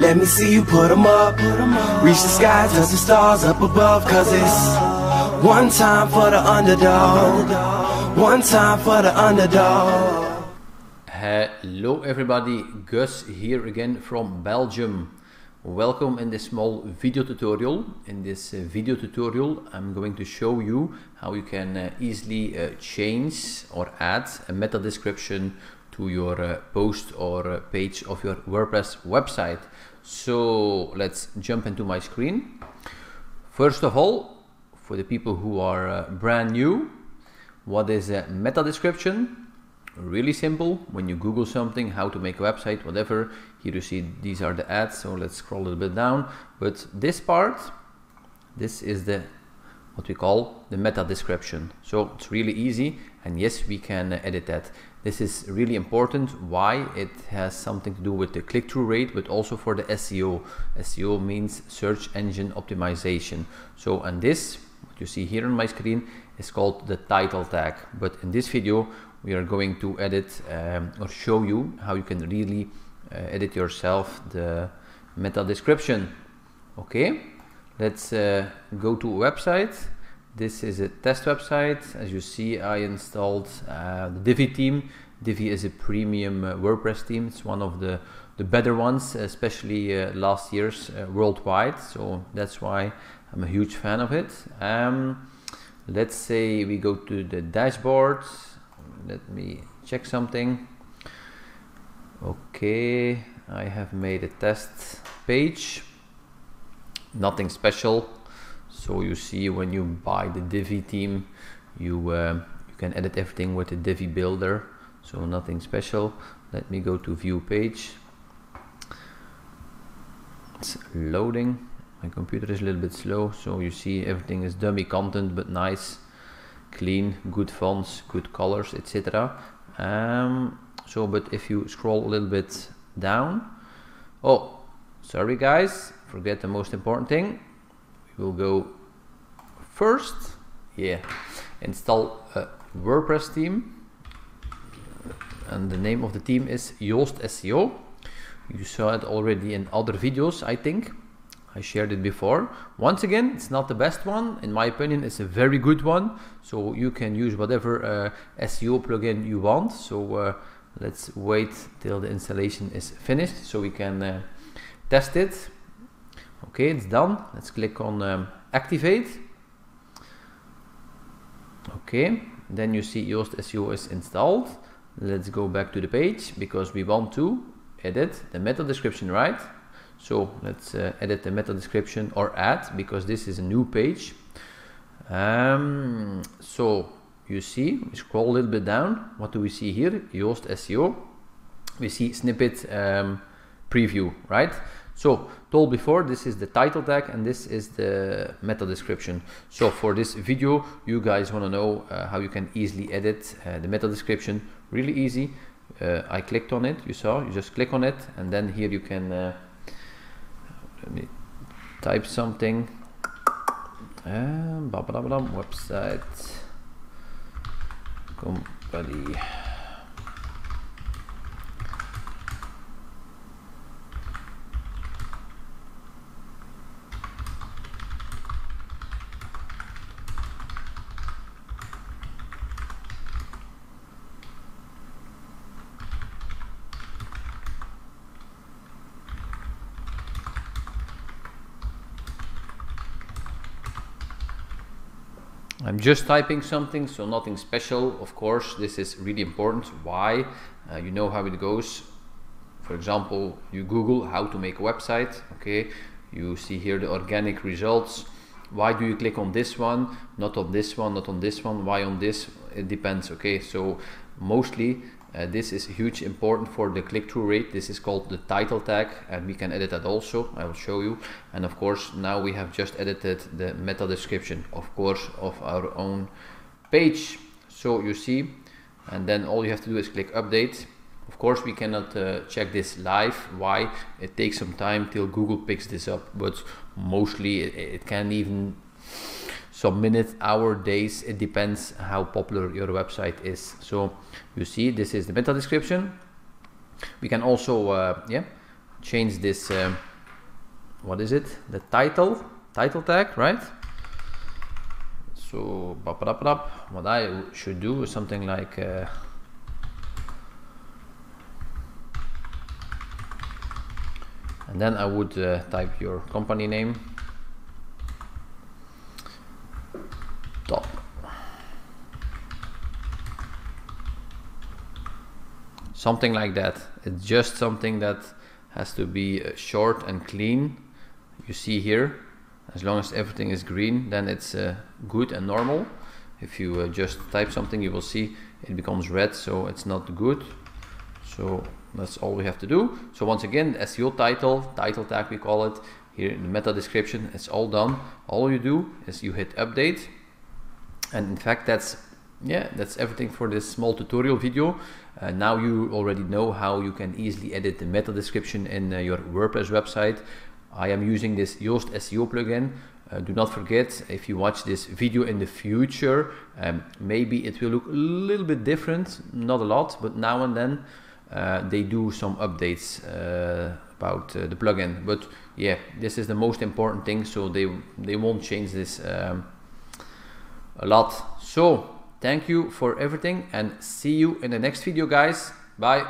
Let me see you put them up. Reach the sky, touch the stars up above. Cause it's one time for the underdog. One time for the underdog. Hello everybody, Gus here again from Belgium. Welcome in this small video tutorial. In this video tutorial I'm going to show you how you can easily change or add a meta description to your post or page of your WordPress website. So let's jump into my screen. First of all, for the people who are brand new, what is a meta description? Really simple. When you Google something, how to make a website, whatever, here you see these are the ads. So let's scroll a little bit down, but this part, this is the what we call the meta description. So it's really easy, and yes, we can edit that. This is really important. Why? It has something to do with the click-through rate, but also for the SEO. SEO means search engine optimization. So, and this, what you see here on my screen, is called the title tag. But in this video we are going to edit or show you how you can really edit yourself the meta description. Okay, let's go to a website. This is a test website. As you see, I installed the Divi theme. Divi is a premium WordPress theme. It's one of the better ones, especially last year's worldwide. So that's why I'm a huge fan of it. Let's say we go to the dashboard. Let me check something. Okay, I have made a test page. Nothing special. So you see, when you buy the Divi theme, you you can edit everything with the Divi builder. So nothing special. Let me go to view page. It's loading. My computer is a little bit slow. So you see everything is dummy content, but nice. Clean, good fonts, good colors, etc. So, but if you scroll a little bit down, oh, sorry guys, forget the most important thing. We will go first, install a WordPress theme, and the name of the theme is Yoast SEO. You saw it already in other videos, I think. I shared it before. Once again, it's not the best one. In my opinion, it's a very good one. So you can use whatever SEO plugin you want. So let's wait till the installation is finished so we can test it. Okay, it's done. Let's click on activate. Okay, then you see Yoast SEO is installed. Let's go back to the page because we want to edit the meta description, right? So let's edit the meta description or add, because this is a new page. So you see, we scroll a little bit down. What do we see here? Yoast SEO. We see snippet preview, right? So told before, this is the title tag and this is the meta description. So for this video, you guys want to know how you can easily edit the meta description. Really easy. I clicked on it. You saw, you just click on it, and then here you can let me type something. Blah, blah, blah, website company. I'm just typing something, so nothing special. Of course, this is really important. Why? You know how it goes. For example, you Google how to make a website. Okay, you see here the organic results. Why do you click on this one, not on this one, not on this one? Why on this? It depends. Okay, so mostly this is huge important for the click-through rate. This is called the title tag, and we can edit that also. I will show you. And of course, now we have just edited the meta description, of course, of our own page. So you see, and then all you have to do is click update. Of course, we cannot check this live. Why? It takes some time till Google picks this up, but mostly it can even some minutes, hour, days. It depends how popular your website is. So you see, this is the meta description. We can also change this what is it? The title tag, right? So what I should do is something like and then I would type your company name. Top. Something like that. It's just something that has to be short and clean. You see here, as long as everything is green, then it's good and normal. If you just type something, you will see it becomes red, so it's not good. So that's all we have to do. So once again, the SEO title tag we call it, here in the meta description, it's all done. All you do is you hit update. And in fact, that's everything for this small tutorial video. Now you already know how you can easily edit the meta description in your WordPress website. I am using this Yoast SEO plugin. Do not forget, if you watch this video in the future, maybe it will look a little bit different, not a lot, but now and then they do some updates about the plugin. But yeah, this is the most important thing, so they won't change this a lot. So thank you for everything and see you in the next video, guys. Bye.